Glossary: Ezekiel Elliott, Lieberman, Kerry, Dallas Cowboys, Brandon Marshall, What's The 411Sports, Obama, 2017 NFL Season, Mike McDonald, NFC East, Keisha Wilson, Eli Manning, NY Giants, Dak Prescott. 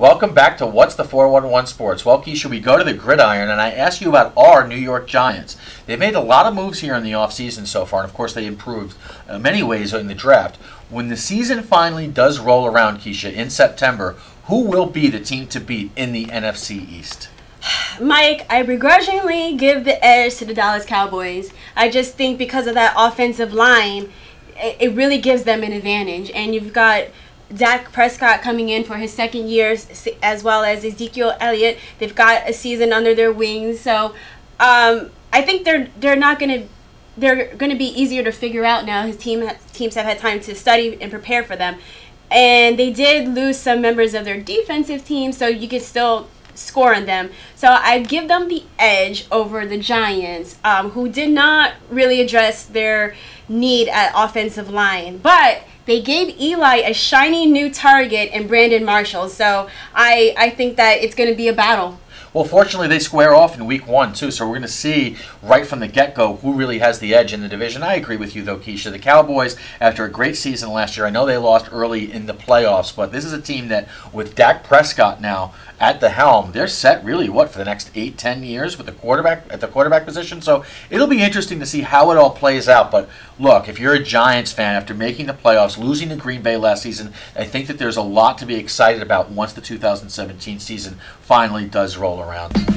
Welcome back to What's the 411 Sports. Well, Keisha, we go to the gridiron, and I ask you about our New York Giants. They've made a lot of moves here in the offseason so far, and of course they improved in many ways in the draft. When the season finally does roll around, Keisha, in September, who will be the team to beat in the NFC East? Mike, I begrudgingly give the edge to the Dallas Cowboys. I just think because of that offensive line, it really gives them an advantage, and you've got Dak Prescott coming in for his second year, as well as Ezekiel Elliott. They've got a season under their wings, so I think they're going to be easier to figure out now. His teams have had time to study and prepare for them, and they did lose some members of their defensive team, so you could still score on them. So I give them the edge over the Giants, who did not really address their need at offensive line, but they gave Eli a shiny new target in Brandon Marshall, so I think that it's going to be a battle. Well, fortunately, they square off in Week 1, too, so we're going to see right from the get-go who really has the edge in the division. I agree with you, though, Keisha. The Cowboys, after a great season last year, I know they lost early in the playoffs, but this is a team that, with Dak Prescott now at the helm, they're set really, what, for the next 8-10 years with the quarterback at the quarterback position? So it'll be interesting to see how it all plays out. But, look, if you're a Giants fan, after making the playoffs, losing to Green Bay last season, I think that there's a lot to be excited about once the 2017 season finally does roll around.